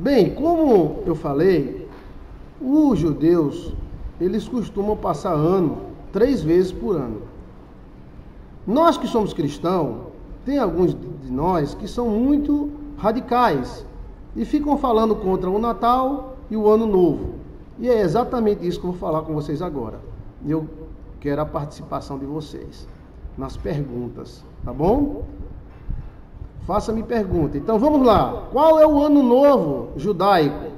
Bem, como eu falei, os judeus, eles costumam passar ano 3 vezes por ano. Nós que somos cristãos, tem alguns de nós que são muito radicais e ficam falando contra o Natal e o Ano Novo. E é exatamente isso que eu vou falar com vocês agora. Eu quero a participação de vocês nas perguntas, tá bom? Faça-me pergunta. Então vamos lá. Qual é o Ano Novo judaico?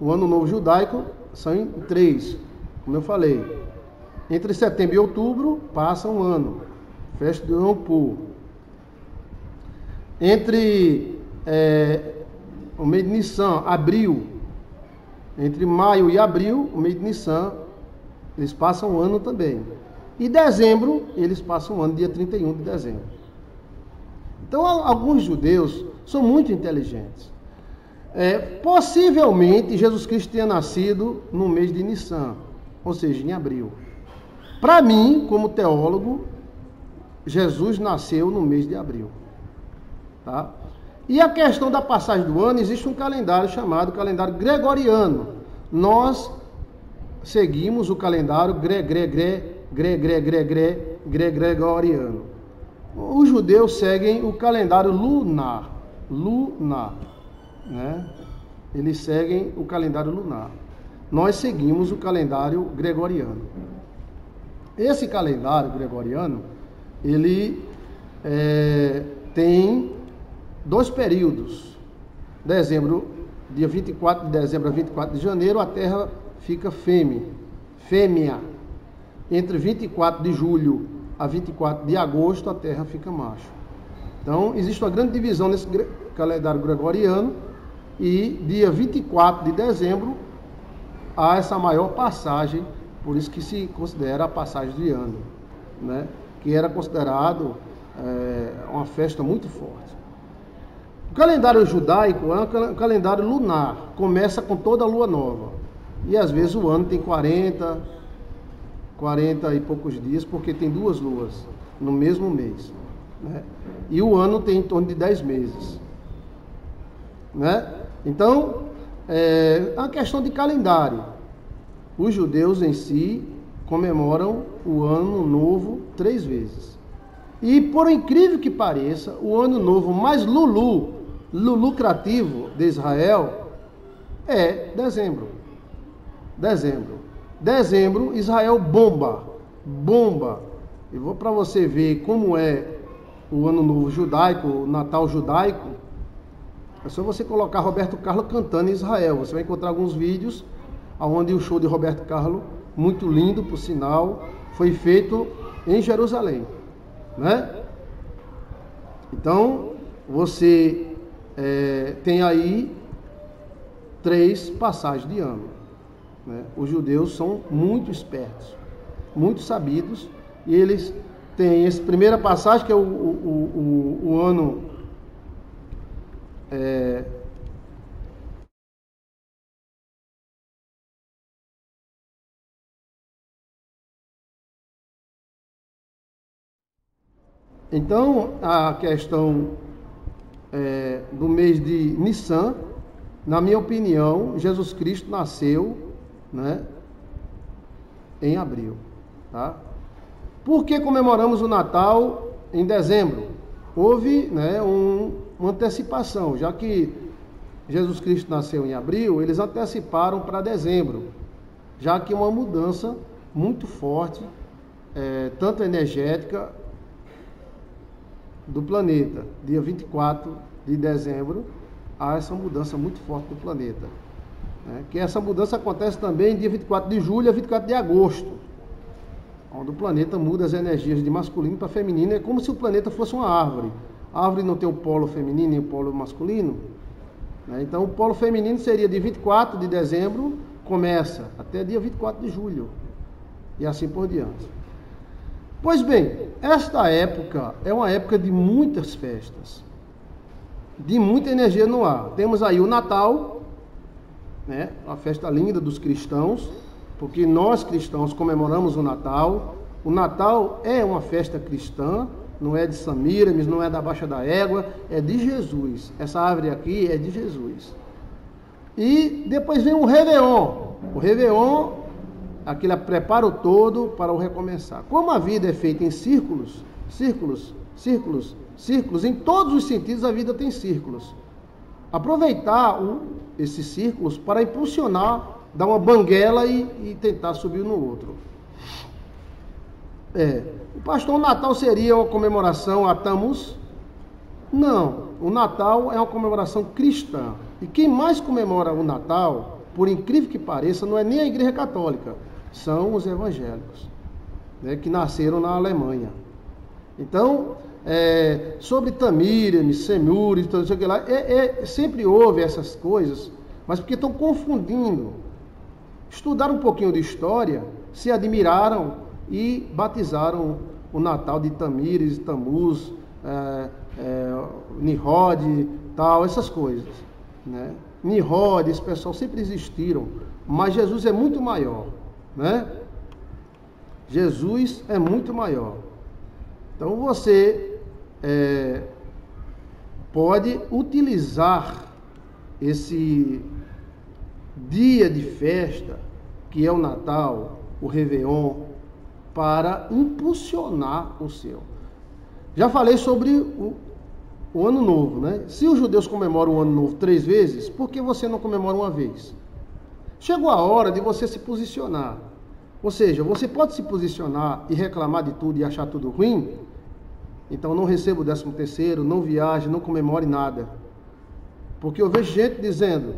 O Ano Novo judaico são em 3, como eu falei. Entre setembro e outubro passa um ano. Festa de Yom Kippur. Entre o mês de Nissan, abril, entre maio e abril, o mês de Nissan, eles passam um ano também. E dezembro, eles passam um ano, dia 31 de dezembro. Então, alguns judeus são muito inteligentes. Possivelmente, Jesus Cristo tinha nascido no mês de Nissan, ou seja, em abril. Para mim, como teólogo, Jesus nasceu no mês de abril. Tá? E a questão da passagem do ano, existe um calendário chamado calendário gregoriano. Nós seguimos o calendário gregoriano. Os judeus seguem o calendário lunar, né? Eles seguem o calendário lunar. Nós seguimos o calendário gregoriano. Esse calendário gregoriano, ele tem 2 períodos. Dezembro, dia 24 de dezembro a 24 de janeiro, a terra fica fêmea. Entre 24 de julho a 24 de agosto, a terra fica macho. Então, existe uma grande divisão nesse calendário gregoriano e dia 24 de dezembro há essa maior passagem, por isso que se considera a passagem de ano, né? Que era considerado uma festa muito forte. O calendário judaico é um calendário lunar, começa com toda a lua nova. E às vezes o ano tem 40 e poucos dias, porque tem 2 luas no mesmo mês, né? E o ano tem em torno de 10 meses, né? Então, é uma questão de calendário. Os judeus em si comemoram o Ano Novo 3 vezes. E por incrível que pareça, o Ano Novo mais lucrativo de Israel é dezembro. Dezembro, Israel bomba. Eu vou para você ver como é o Ano Novo judaico, o Natal judaico. É só você colocar Roberto Carlos cantando em Israel. Você vai encontrar alguns vídeos onde o show de Roberto Carlos, muito lindo por sinal, foi feito em Jerusalém, né? Então, você tem aí 3 passagens de ano. Os judeus são muito espertos, muito sabidos, e eles têm essa primeira passagem, que é o ano Então, a questão do mês de Nissan, na minha opinião, Jesus Cristo nasceu, né, em abril, tá? Por que comemoramos o Natal em dezembro? Houve, né, uma antecipação, já que Jesus Cristo nasceu em abril, eles anteciparam para dezembro, já que uma mudança muito forte, tanto energética, do planeta. Dia 24 de dezembro há essa mudança muito forte do planeta. Que essa mudança acontece também dia 24 de julho a 24 de agosto, onde o planeta muda as energias de masculino para feminino. É como se o planeta fosse uma árvore. A árvore não tem o polo feminino e o polo masculino, né? Então o polo feminino seria de 24 de dezembro, começa até dia 24 de julho e assim por diante. Pois bem, esta época é uma época de muitas festas, de muita energia no ar. Temos aí o Natal, né? A festa linda dos cristãos, porque nós cristãos comemoramos o Natal. O Natal é uma festa cristã, não é de Samíramis, não é da Baixa da Égua, é de Jesus. Essa árvore aqui é de Jesus. E depois vem o Réveillon. O Réveillon, aquele preparo todo para o recomeçar. Como a vida é feita em círculos, círculos, círculos, círculos, em todos os sentidos a vida tem círculos. Aproveitar esses círculos para impulsionar, dar uma banguela e tentar subir no outro. O Natal seria uma comemoração a Tammuz? Não, o Natal é uma comemoração cristã. E quem mais comemora o Natal, por incrível que pareça, não é nem a Igreja Católica, são os evangélicos, né, que nasceram na Alemanha. Então, sobre Tamires, Semures, tudo isso que lá, sempre houve essas coisas, mas porque estão confundindo. Estudaram um pouquinho de história, se admiraram e batizaram o Natal de Tamires, Tammuz, Nirod, tal, essas coisas, né? Nirod, esse pessoal sempre existiram, mas Jesus é muito maior, né? Jesus é muito maior. Então você pode utilizar esse dia de festa, que é o Natal, o Réveillon, para impulsionar o seu. Já falei sobre o Ano Novo, né? Se os judeus comemoram o Ano Novo 3 vezes, por que você não comemora uma vez? Chegou a hora de você se posicionar. Ou seja, você pode se posicionar e reclamar de tudo e achar tudo ruim? Então não receba o 13º, não viaje, não comemore nada. Porque eu vejo gente dizendo,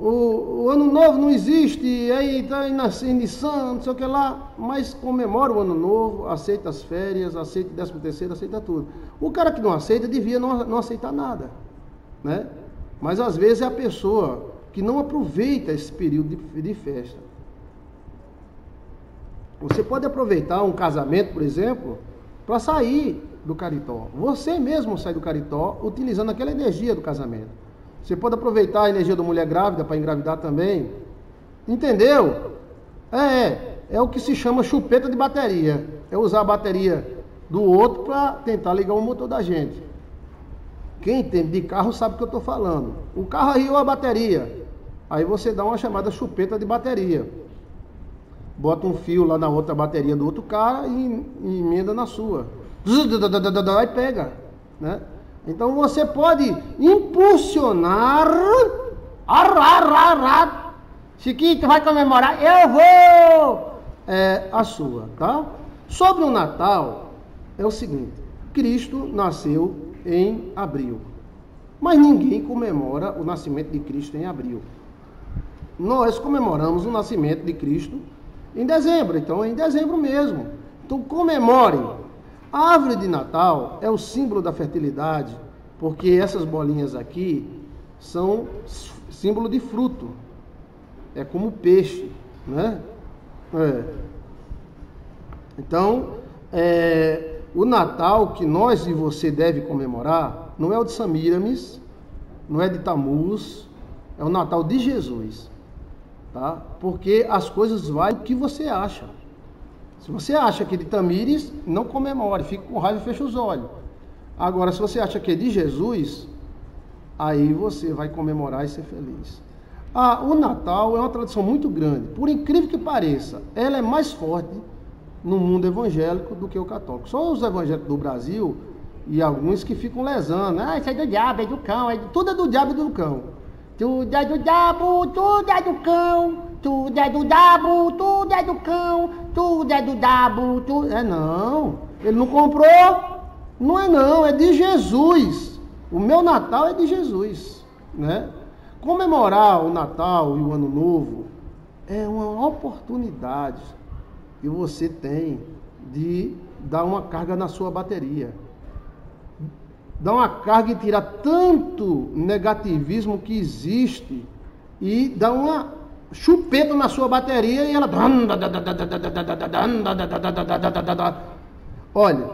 o Ano Novo não existe, aí tá em Nissan, não sei o que lá, mas comemora o Ano Novo, aceita as férias, aceita o 13º, aceita tudo. O cara que não aceita devia não aceitar nada, né? Mas às vezes é a pessoa que não aproveita esse período de festa. Você pode aproveitar um casamento, por exemplo, para sair do Caritó. Você mesmo sai do Caritó utilizando aquela energia do casamento. Você pode aproveitar a energia da mulher grávida para engravidar também. Entendeu? É o que se chama chupeta de bateria. É usar a bateria do outro para tentar ligar o motor da gente. Quem entende de carro sabe o que eu estou falando. O carro riu a bateria. Aí você dá uma chamada chupeta de bateria. Bota um fio lá na outra bateria do outro cara e emenda na sua. Aí pega, né? Então você pode impulsionar. Chiquito, vai comemorar? Eu vou! A sua, tá? Sobre o Natal, é o seguinte: Cristo nasceu em abril, mas ninguém comemora o nascimento de Cristo em abril. Nós comemoramos o nascimento de Cristo em dezembro, então é em dezembro mesmo. Então comemorem. A árvore de Natal é o símbolo da fertilidade, porque essas bolinhas aqui são símbolo de fruto. É como peixe, né? Então, o Natal que nós e você deve comemorar não é o de Samíramis, não é de Tammuz, é o Natal de Jesus, tá? Porque as coisas valem o que você acha. Se você acha que é de Tamires, não comemore, fique com raiva e feche os olhos. Agora, se você acha que é de Jesus, aí você vai comemorar e ser feliz. O Natal é uma tradição muito grande, por incrível que pareça. Ela é mais forte no mundo evangélico do que o católico. Só os evangélicos do Brasil e alguns que ficam lesando. Isso é do diabo, é do cão, tudo é do diabo e do cão. Tudo é do diabo, tudo é do cão. Tudo é do diabo, tudo é do cão, tudo é do diabo, tudo... Não, ele não comprou, não, é de Jesus. O meu Natal é de Jesus, né? Comemorar o Natal e o Ano Novo é uma oportunidade que você tem de dar uma carga na sua bateria. Dar uma carga e tirar tanto negativismo que existe e dar uma... chupeta na sua bateria e ela... Olha,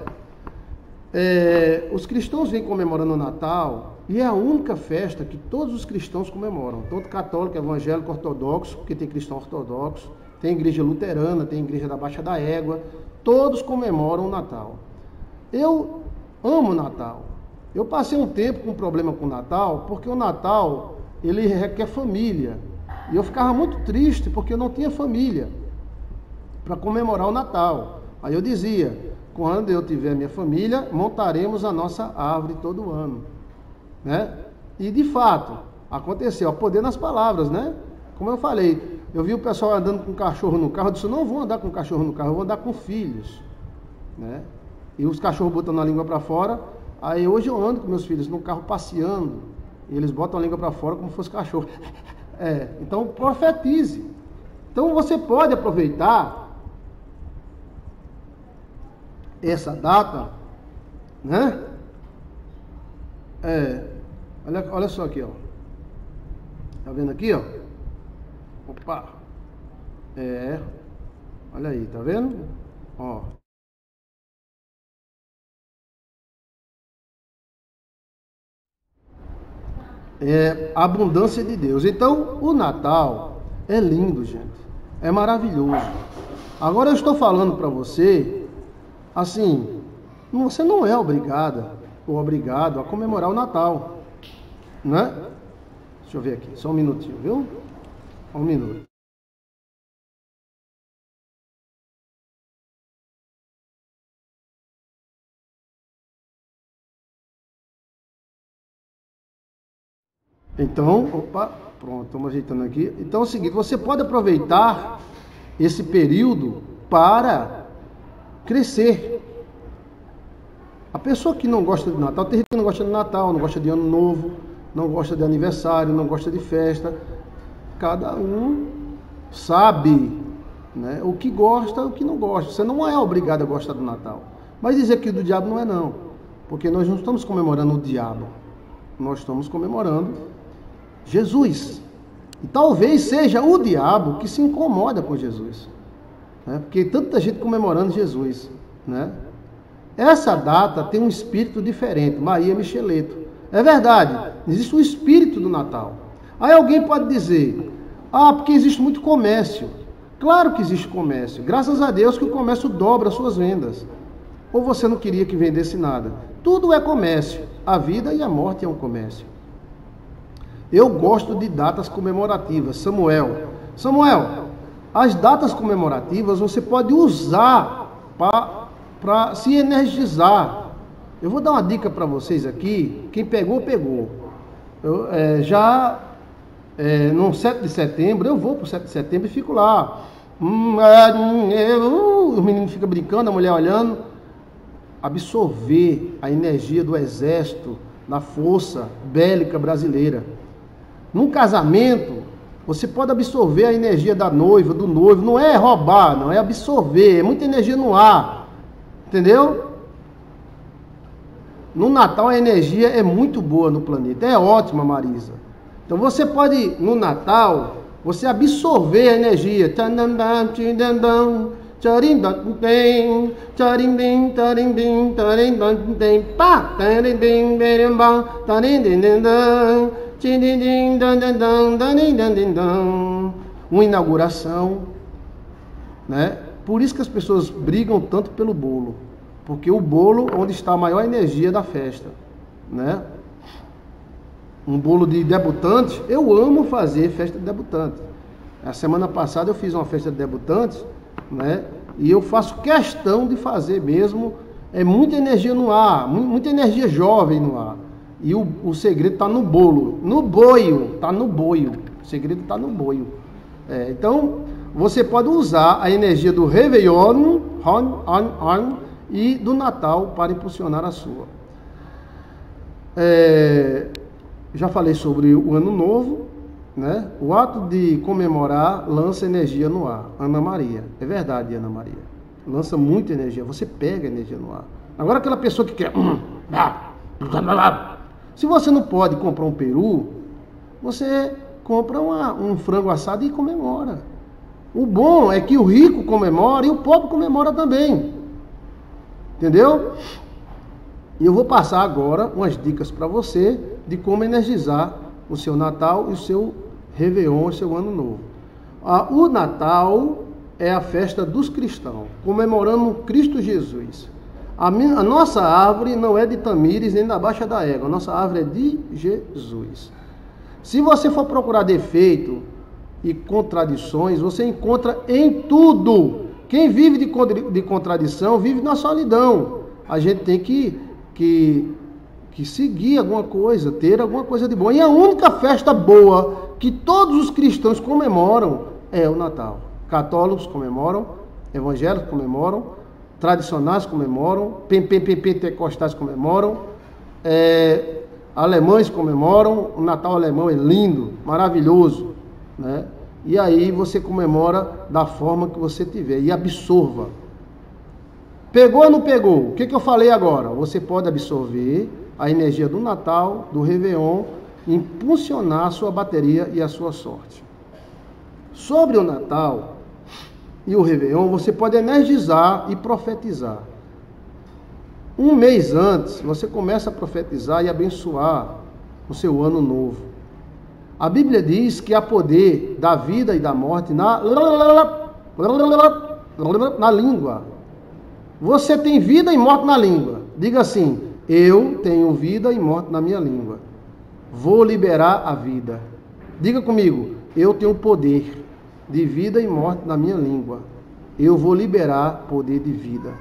os cristãos vêm comemorando o Natal e é a única festa que todos os cristãos comemoram. Tanto católico, evangélico, ortodoxo, porque tem cristão ortodoxo, tem igreja luterana, tem igreja da Baixa da Égua. Todos comemoram o Natal. Eu amo o Natal. Eu passei um tempo com problema com o Natal, porque o Natal ele requer família. E eu ficava muito triste porque eu não tinha família para comemorar o Natal. Aí eu dizia, quando eu tiver minha família, montaremos a nossa árvore todo ano, né? E de fato, aconteceu, o poder nas palavras, né? Como eu falei, eu vi o pessoal andando com cachorro no carro, eu disse, não vou andar com cachorro no carro, eu vou andar com filhos, né? E os cachorros botando a língua para fora, aí hoje eu ando com meus filhos no carro passeando, e eles botam a língua para fora como se fosse cachorro. É, então profetize. Então você pode aproveitar essa data, né? Olha só aqui, ó. Tá vendo aqui, ó? Opa. Olha aí, tá vendo? Ó. É a abundância de Deus. Então, o Natal é lindo, gente. É maravilhoso. Agora eu estou falando para você, assim, você não é obrigada ou obrigado a comemorar o Natal, né? Deixa eu ver aqui, só um minutinho, viu? Um minuto. Então, opa, pronto, estamos ajeitando aqui. Então é o seguinte, você pode aproveitar esse período para crescer. A pessoa que não gosta de Natal, tem gente que não gosta de Natal, não gosta de Ano Novo, não gosta de aniversário, não gosta de festa. Cada um sabe, né, o que gosta, o que não gosta. Você não é obrigado a gostar do Natal. Mas dizer que do diabo não é não, porque nós não estamos comemorando o diabo, nós estamos comemorando Jesus. E talvez seja o diabo que se incomoda com Jesus, né? Porque tanta gente comemorando Jesus, né? Essa data tem um espírito diferente. Maria Micheleto, é verdade, existe o espírito do Natal. Aí alguém pode dizer, ah, porque existe muito comércio. Claro que existe comércio, graças a Deus que o comércio dobra as suas vendas. Ou você não queria que vendesse nada? Tudo é comércio, a vida e a morte é um comércio. Eu gosto de datas comemorativas, Samuel, as datas comemorativas você pode usar para se energizar. Eu vou dar uma dica para vocês aqui, quem pegou, pegou. No 7 de setembro, eu vou para o 7 de setembro e fico lá. O menino fica brincando, a mulher olhando. Absorver a energia do exército, da força bélica brasileira. Num casamento, você pode absorver a energia da noiva, do noivo. Não é roubar, não, é absorver. É muita energia no ar. Entendeu? No Natal a energia é muito boa no planeta. É ótima, Marisa. Então você pode, no Natal, você absorver a energia. Uma inauguração, né? Por isso que as pessoas brigam tanto pelo bolo, porque o bolo é onde está a maior energia da festa, né? Um bolo de debutantes, eu amo fazer festa de debutantes. A semana passada eu fiz uma festa de debutantes, né? E eu faço questão de fazer mesmo. É muita energia no ar, muita energia jovem no ar. E o segredo está no bolo, no boio, está no boio. O segredo está no boio. Então, você pode usar a energia do Réveillon e do Natal para impulsionar a sua. Já falei sobre o Ano Novo, né? O ato de comemorar lança energia no ar. Ana Maria, é verdade, Ana Maria. Lança muita energia, você pega energia no ar. Agora aquela pessoa que quer... Se você não pode comprar um peru, você compra um frango assado e comemora. O bom é que o rico comemora e o pobre comemora também. Entendeu? E eu vou passar agora umas dicas para você de como energizar o seu Natal e o seu Réveillon, o seu Ano Novo. O Natal é a festa dos cristãos, comemorando Cristo Jesus. A nossa árvore não é de Tamires nem da Baixa da Égua, a nossa árvore é de Jesus. Se você for procurar defeito e contradições, você encontra em tudo. Quem vive de contradição vive na solidão. A gente tem que seguir alguma coisa, ter alguma coisa de boa. E a única festa boa que todos os cristãos comemoram é o Natal. Católicos comemoram, evangélicos comemoram, tradicionais comemoram, pentecostais comemoram, alemães comemoram. O Natal alemão é lindo, maravilhoso, né? E aí você comemora da forma que você tiver e absorva. Pegou ou não pegou? O que eu falei agora? Você pode absorver a energia do Natal, do Réveillon, impulsionar a sua bateria e a sua sorte. Sobre o Natal e o Réveillon, você pode energizar e profetizar. Um mês antes, você começa a profetizar e abençoar o seu ano novo. A Bíblia diz que há poder da vida e da morte na língua. Você tem vida e morte na língua. Diga assim: eu tenho vida e morte na minha língua. Vou liberar a vida. Diga comigo: eu tenho poder de vida e morte na minha língua. Eu vou liberar poder de vida.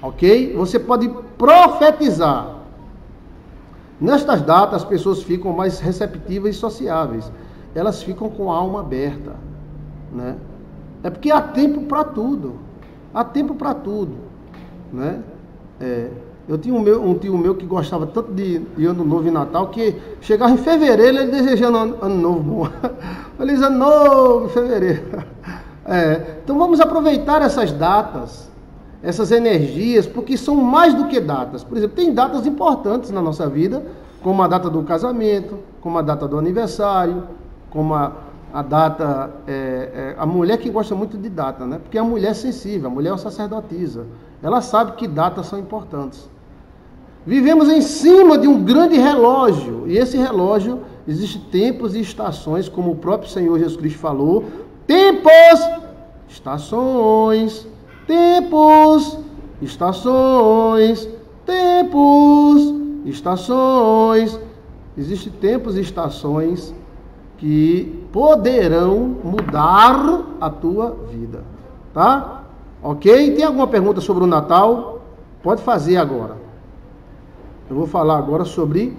Ok? Você pode profetizar. Nestas datas, as pessoas ficam mais receptivas e sociáveis. Elas ficam com a alma aberta, né? É porque há tempo para tudo. Há tempo para tudo, né? Eu tinha um tio meu que gostava tanto de Ano Novo e Natal, que chegava em fevereiro, ele desejando Ano Novo bom. Ele dizia: Ano Novo, fevereiro. Então vamos aproveitar essas datas, essas energias, porque são mais do que datas. Por exemplo, tem datas importantes na nossa vida, como a data do casamento, como a data do aniversário, como a data... a mulher que gosta muito de data, né? Porque a mulher é sensível, a mulher é uma sacerdotisa. Ela sabe que datas são importantes. Vivemos em cima de um grande relógio, e esse relógio existe tempos e estações, como o próprio Senhor Jesus Cristo falou. Tempos, estações... Tempos, estações, tempos, estações. Existem tempos e estações que poderão mudar a tua vida, tá? Ok? Tem alguma pergunta sobre o Natal? Pode fazer agora. Eu vou falar agora sobre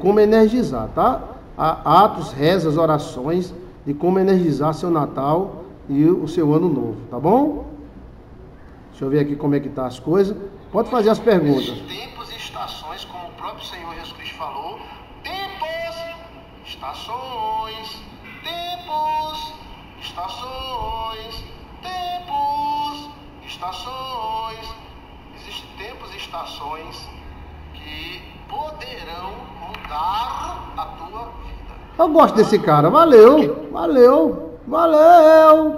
como energizar, tá? Atos, rezas, orações de como energizar seu Natal e o seu Ano Novo, tá bom? Deixa eu ver aqui como é que tá as coisas. Pode fazer as perguntas. Tempos e estações, como o próprio Senhor Jesus Cristo falou. Tempos, estações, tempos, estações, tempos, estações. Existem tempos e estações que poderão mudar a tua vida. Eu gosto desse cara. Valeu, valeu, valeu.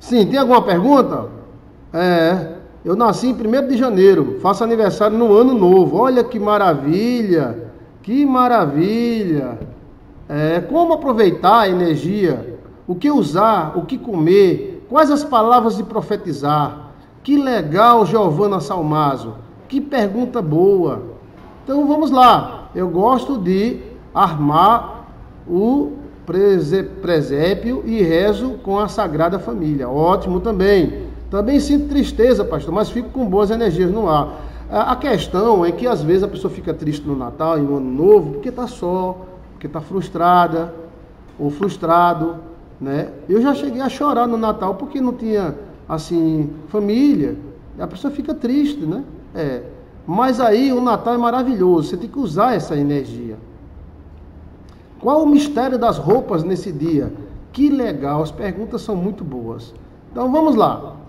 Sim, tem alguma pergunta? Eu nasci em 1º de janeiro, faço aniversário no ano novo. Olha que maravilha, que maravilha. Como aproveitar a energia, o que usar, o que comer, quais as palavras de profetizar. Que legal, Giovana Salmazo, que pergunta boa. Então vamos lá, eu gosto de armar o presépio e rezo com a Sagrada Família. Ótimo também. Também sinto tristeza, pastor, mas fico com boas energias no ar. A questão é que às vezes a pessoa fica triste no Natal e no Ano Novo porque está só, porque está frustrada ou frustrado, né? Eu já cheguei a chorar no Natal porque não tinha, assim, família. A pessoa fica triste, né? Mas aí o Natal é maravilhoso, você tem que usar essa energia. Qual o mistério das roupas nesse dia? Que legal, as perguntas são muito boas. Então vamos lá.